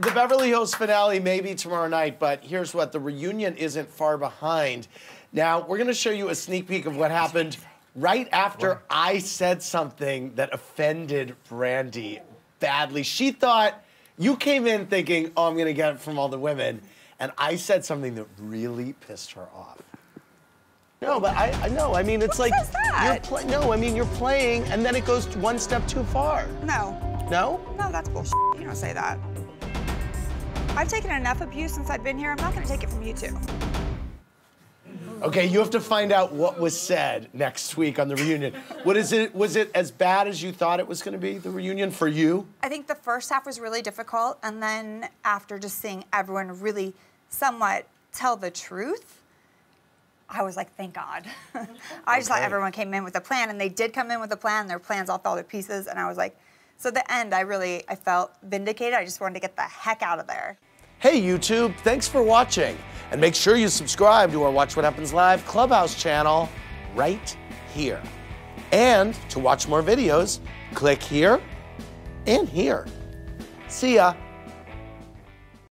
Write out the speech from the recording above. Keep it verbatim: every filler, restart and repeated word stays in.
the Beverly Hills finale may be tomorrow night, but here's what, the reunion isn't far behind. Now, we're gonna show you a sneak peek of what happened right after what? I said something that offended Brandi badly. She thought, you came in thinking, oh, I'm gonna get it from all the women, and I said something that really pissed her off. No, but I, I no, I mean, it's what like, is that? You're no, I mean, you're playing, and then it goes one step too far. No. No? No, that's bullshit, you don't say that. I've taken enough abuse since I've been here. I'm not gonna take it from you two. Okay, you have to find out what was said next week on the reunion. What is it, was it as bad as you thought it was gonna be, the reunion, for you? I think the first half was really difficult, and then after just seeing everyone really somewhat tell the truth, I was like, thank God. I just okay. thought everyone came in with a plan, and they did come in with a plan, their plans all fell to pieces, and I was like, so at the end, I really, I felt vindicated. I just wanted to get the heck out of there. Hey, YouTube, thanks for watching. And make sure you subscribe to our Watch What Happens Live Clubhouse channel right here. And to watch more videos, click here and here. See ya.